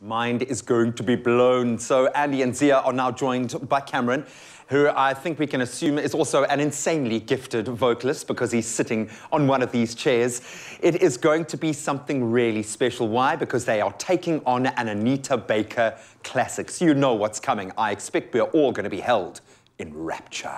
Mind is going to be blown. So Andi and Zia are now joined by Cameron, who I think we can assume is also an insanely gifted vocalist because he's sitting on one of these chairs. It is going to be something really special. Why? Because they are taking on an Anita Baker classic. So you know what's coming. I expect we're all going to be held in rapture.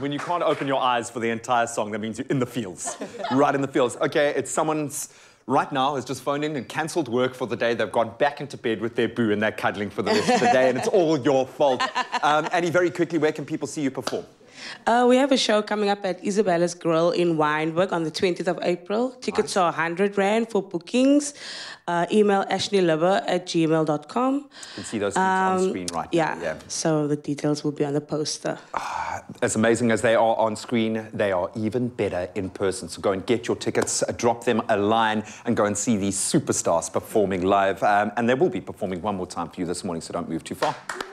When you can't open your eyes for the entire song, that means you're in the fields, right in the fields. Okay, it's someone's right now has just phoned in and cancelled work for the day. They've gone back into bed with their boo and they're cuddling for the rest of the day, and it's all your fault. Andi, very quickly, where can people see you perform? We have a show coming up at Isabella's Grill in Weinberg on the 20th of April. Tickets are R100 for bookings. Email ashleyliver@gmail.com. You can see those on screen right now. Yeah, so the details will be on the poster. As amazing as they are on screen, they are even better in person. So go and get your tickets, drop them a line, and go and see these superstars performing live. And they will be performing one more time for you this morning, so don't move too far.